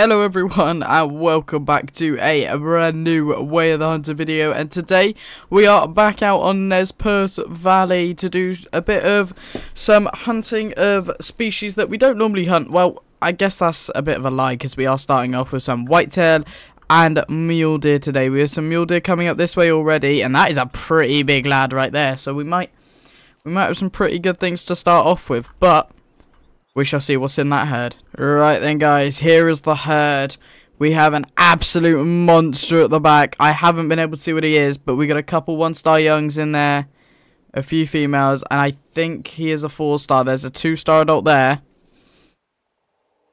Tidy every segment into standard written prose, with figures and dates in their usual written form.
Hello everyone and welcome back to a brand new Way of the Hunter video, and today we are back out on Nez Perce Valley to do a bit of some hunting of species that we don't normally hunt. Well, I guess that's a bit of a lie because we are starting off with some whitetail and mule deer today. We have some mule deer coming up this way already, and that is a pretty big lad right there, so we might have some pretty good things to start off with, but we shall see what's in that herd. Right then guys, here is the herd. We have an absolute monster at the back. I haven't been able to see what he is, but we got a couple 1-star youngs in there, a few females, and I think he is a 4-star. There's a 2-star adult there.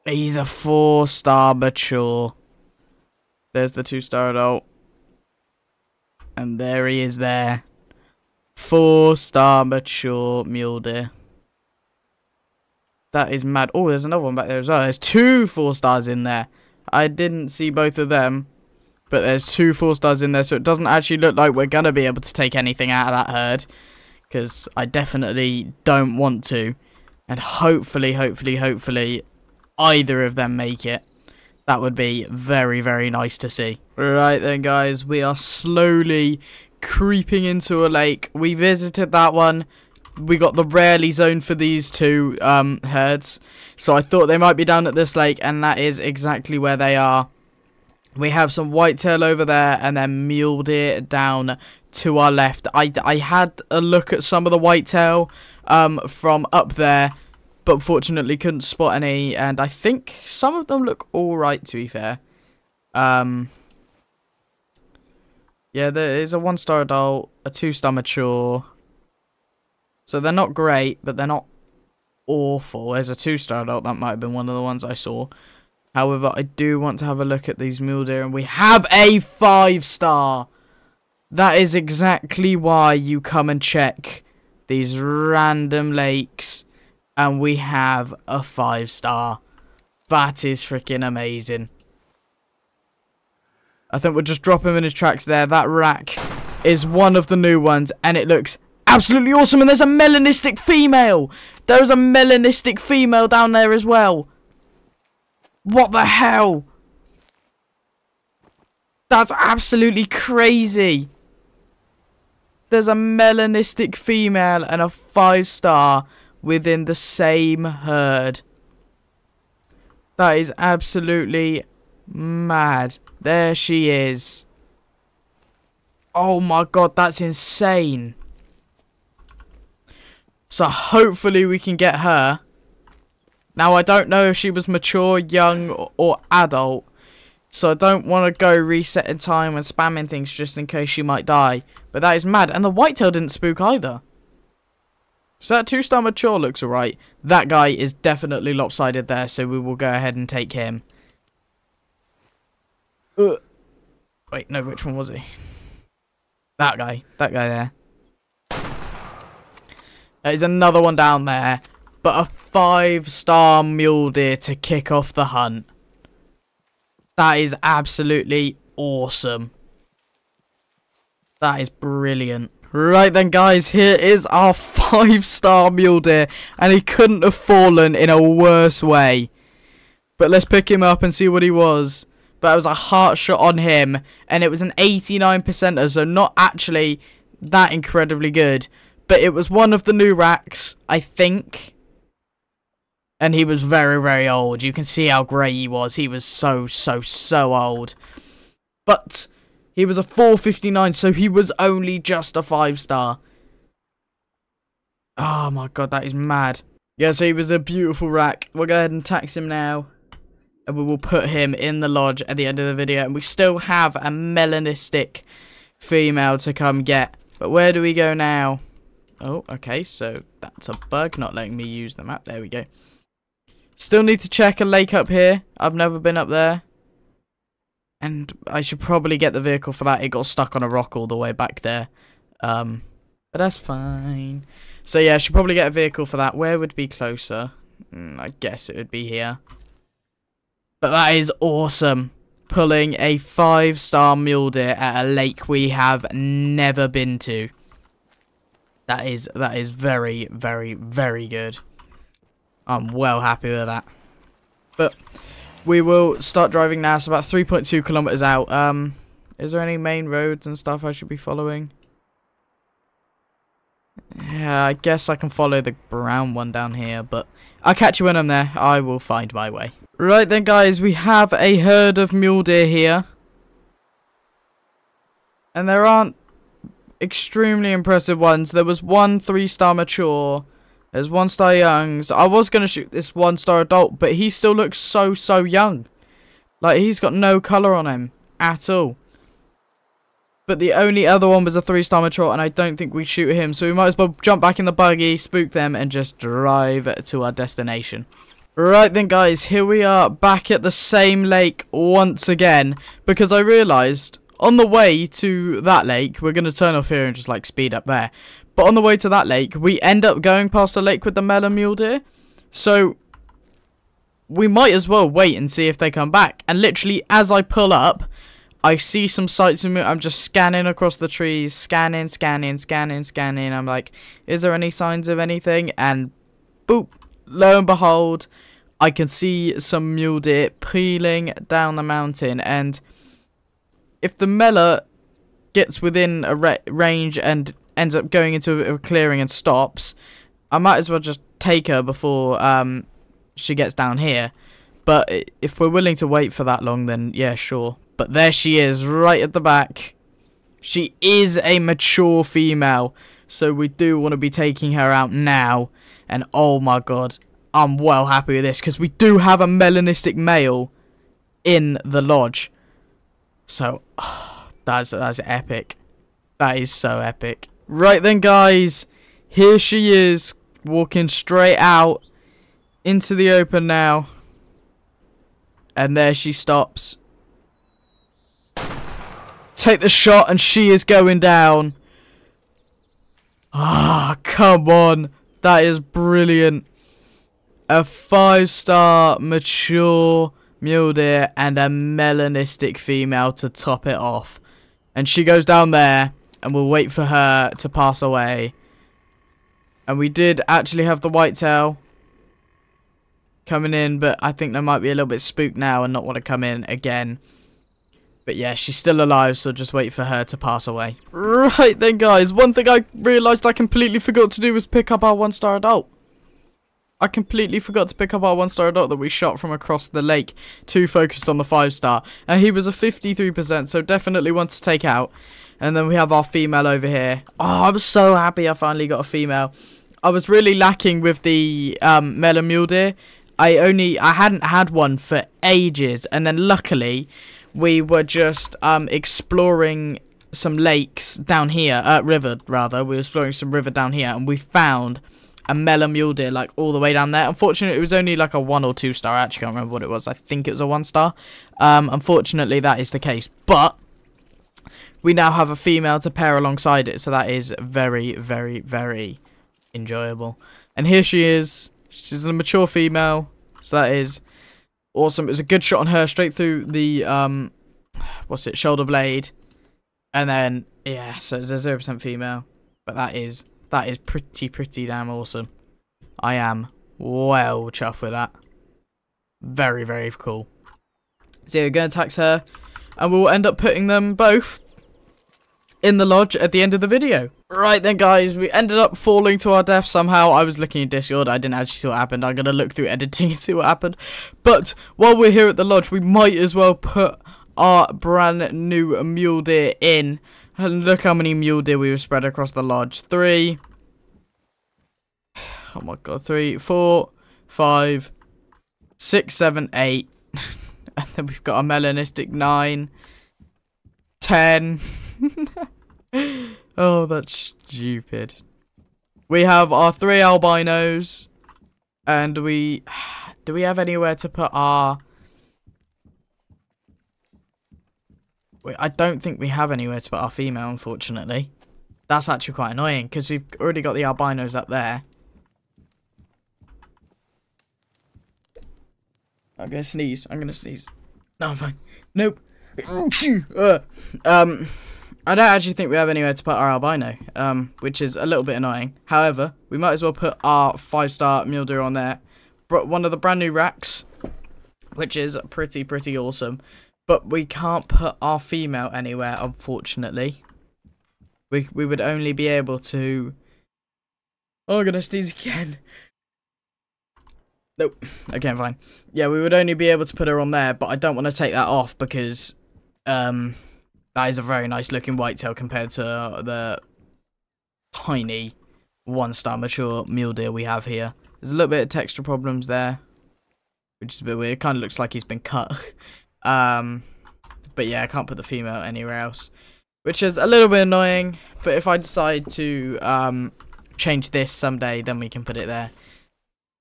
He's a 4-star mature. There's the 2-star adult. And there he is there. 4-star mature mule deer. That is mad. Oh, there's another one back there as well. There's two 4-stars in there. I didn't see both of them, but there's two 4-stars in there, so it doesn't actually look like we're going to be able to take anything out of that herd, because I definitely don't want to. And hopefully, either of them make it. That would be very, very nice to see. Right then, guys. We are slowly creeping into a lake. We visited that one. We got the rarely zone for these two herds, so I thought they might be down at this lake, and that is exactly where they are. We have some whitetail over there, and then mule deer down to our left. I had a look at some of the whitetail from up there, but unfortunately couldn't spot any, and I think some of them look alright, to be fair. Yeah, there is a 1-star adult, a 2-star mature. So they're not great, but they're not awful. There's a 2-star adult. That might have been one of the ones I saw. However, I do want to have a look at these mule deer, and we have a 5-star. That is exactly why you come and check these random lakes, and we have a 5-star. That is freaking amazing. I think we'll just drop him in his tracks there. That rack is one of the new ones, and it looks absolutely awesome. And there's a melanistic female. There's a melanistic female down there as well. What the hell? That's absolutely crazy. There's a melanistic female and a 5-star within the same herd. That is absolutely mad. There she is. Oh my god, that's insane. So hopefully we can get her. Now I don't know if she was mature, young or adult, so I don't want to go resetting time and spamming things just in case she might die. But that is mad. And the whitetail didn't spook either. So that 2-star mature looks alright. That guy is definitely lopsided there, so we will go ahead and take him. Ugh. Wait, no, which one was he? That guy there. There's another one down there, but a 5-star mule deer to kick off the hunt. That is absolutely awesome. That is brilliant. Right then guys, here is our 5-star mule deer, and he couldn't have fallen in a worse way. But let's pick him up and see what he was. But it was a heart shot on him, and it was an 89%er, so not actually that incredibly good. But it was one of the new racks, I think. And he was very, very old. You can see how grey he was. He was so, so, so old. But he was a 459, so he was only just a 5-star. Oh my god, that is mad. Yeah, so he was a beautiful rack. We'll go ahead and tax him now, and we will put him in the lodge at the end of the video. And we still have a melanistic female to come get. But where do we go now? Oh, okay, so that's a bug, not letting me use the map. There we go. Still need to check a lake up here. I've never been up there. And I should probably get the vehicle for that. It got stuck on a rock all the way back there. But that's fine. So yeah, I should probably get a vehicle for that. Where would be closer? I guess it would be here. But that is awesome. Pulling a 5-star mule deer at a lake we have never been to. That is very, very, very good. I'm well happy with that. But we will start driving now. It's about 3.2 kilometers out. Is there any main roads and stuff I should be following? Yeah, I guess I can follow the brown one down here, but I'll catch you when I'm there. I will find my way. Right then, guys, we have a herd of mule deer here. And there aren't extremely impressive ones. There was one 3-star mature. There's 1-star youngs. I was going to shoot this 1-star adult, but he still looks so young. Like, he's got no colour on him at all. But the only other one was a 3-star mature, and I don't think we shoot him. So we might as well jump back in the buggy, spook them, and just drive to our destination. Right then, guys. Here we are back at the same lake once again. Because I realised on the way to that lake, we're going to turn off here and just, like, speed up there. But on the way to that lake, we end up going past the lake with the mela mule deer. So, we might as well wait and see if they come back. And literally, as I pull up, I see some sights of me. I'm just scanning across the trees. Scanning. I'm like, is there any signs of anything? And, boop, lo and behold, I can see some mule deer peeling down the mountain. And if the mela gets within a range and ends up going into a clearing and stops, I might as well just take her before she gets down here. But if we're willing to wait for that long, then yeah, sure. But there she is, right at the back. She is a mature female, so we do want to be taking her out now. And oh my god, I'm well happy with this, because we do have a melanistic male in the lodge. So, oh, that's epic. That is so epic. Right then, guys, here she is, walking straight out into the open now. And there she stops. Take the shot, and she is going down. Ah, come on. That is brilliant. A 5-star mature mule deer and a melanistic female to top it off. And she goes down there. And we'll wait for her to pass away. And we did actually have the whitetail coming in, but I think they might be a little bit spooked now and not want to come in again. But yeah, she's still alive, so just wait for her to pass away. Right then, guys. One thing I realised I completely forgot to do was pick up our 1-star adult. I completely forgot to pick up our 1-star adult that we shot from across the lake. Too focused on the 5-star. And he was a 53%, so definitely one to take out. And then we have our female over here. Oh, I was so happy I finally got a female. I was really lacking with the mela mule deer. I hadn't had one for ages. And then luckily, we were just exploring some lakes down here. River, rather. We were exploring some river down here. And we found a mela mule deer, like, all the way down there. Unfortunately, it was only, like, a 1 or 2-star. I actually can't remember what it was. I think it was a 1-star. Unfortunately, that is the case. But we now have a female to pair alongside it. So that is very, very, very enjoyable. And here she is. She's a mature female. So that is awesome. It was a good shot on her, straight through the, shoulder blade. And then, yeah, so it's a 0% female. But that is pretty damn awesome. I am well chuffed with that. Very, very cool. So yeah, we're going to tax her. And we'll end up putting them both in the lodge at the end of the video. Right then, guys, we ended up falling to our death somehow. I was looking at Discord. I didn't actually see what happened. I'm going to look through editing and see what happened. But while we're here at the lodge, we might as well put our brand new mule deer in. And look how many mule deer we were spread across the lodge. 3. Oh my god. 3, 4, 5, 6, 7, 8. And then we've got a melanistic 9, 10. Oh, that's stupid. We have our 3 albinos. And we... do we have anywhere to put our... I don't think we have anywhere to put our female, unfortunately. That's actually quite annoying, because we've already got the albinos up there. I'm going to sneeze. No, I'm fine. Nope. I don't actually think we have anywhere to put our albino, which is a little bit annoying. However, we might as well put our 5-star mule deer on there. One of the brand new racks. which is pretty awesome. But we can't put our female anywhere, unfortunately. We would only be able to... Oh, I'm gonna sneeze again. Nope. Okay, fine. Yeah, we would only be able to put her on there, but I don't want to take that off because that is a very nice looking whitetail compared to the tiny one-star mature mule deer we have here. There's a little bit of texture problems there, which is a bit weird. It kind of looks like he's been cut. But yeah, I can't put the female anywhere else, which is a little bit annoying. But if I decide to change this someday, then we can put it there.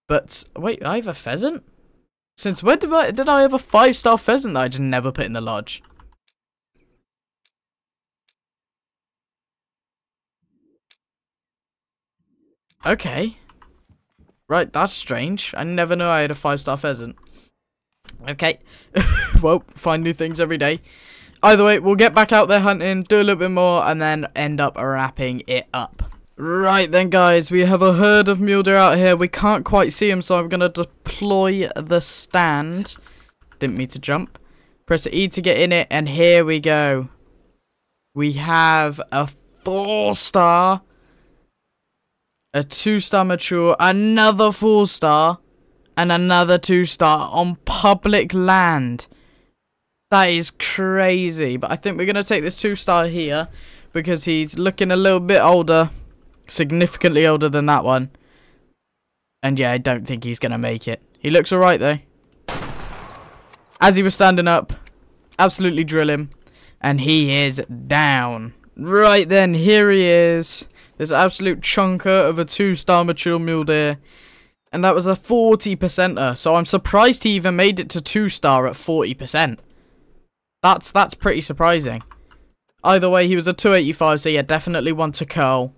But wait, I have a pheasant? Since when did I have a 5-star pheasant that I just never put in the lodge? Okay. Right, that's strange. I never knew I had a 5-star pheasant. Okay. Well, find new things every day. Either way, we'll get back out there hunting, do a little bit more, and then end up wrapping it up. Right then, guys, we have a herd of mule deer out here. We can't quite see them, so I'm going to deploy the stand. Didn't mean to jump. Press E to get in it, and here we go. We have a 4-star, a 2-star mature, another 4-star, and another 2-star on public land. That is crazy, but I think we're going to take this 2-star here because he's looking a little bit older. Significantly older than that one. And yeah, I don't think he's going to make it. He looks alright though. As he was standing up, absolutely drill him. And he is down. Right then, here he is. This absolute chunker of a 2-star mature mule deer. And that was a 40%er. So I'm surprised he even made it to 2-star at 40%. That's pretty surprising. Either way, he was a 285, so yeah, definitely one to curl.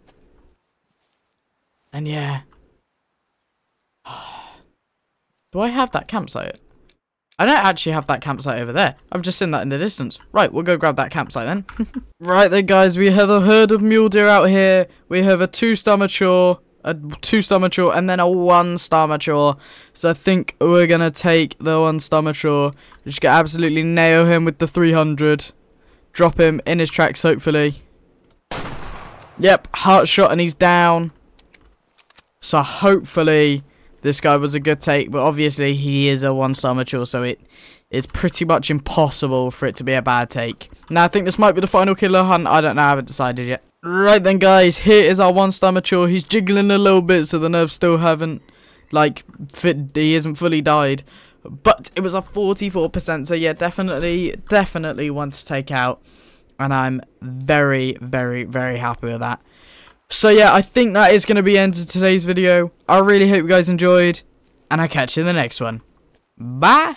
And yeah, do I have that campsite? I don't actually have that campsite over there. I've just seen that in the distance. Right, we'll go grab that campsite then. Right then, guys, we have a herd of mule deer out here. We have a 2-star mature, a 2-star mature, and then a 1-star mature. So I think we're going to take the 1-star mature. We're just going to absolutely nail him with the 300. Drop him in his tracks, hopefully. Yep, heart shot and he's down. So hopefully this guy was a good take, but obviously he is a 1-star mature, so it is pretty much impossible for it to be a bad take. Now I think this might be the final killer hunt. I don't know, I haven't decided yet. Right then, guys, here is our 1-star mature. He's jiggling a little bit, so the nerves still haven't, like, he isn't fully died. But it was a 44%, so yeah, definitely one to take out. And I'm very happy with that. So yeah, I think that is going to be the end of today's video. I really hope you guys enjoyed, and I'll catch you in the next one. Bye!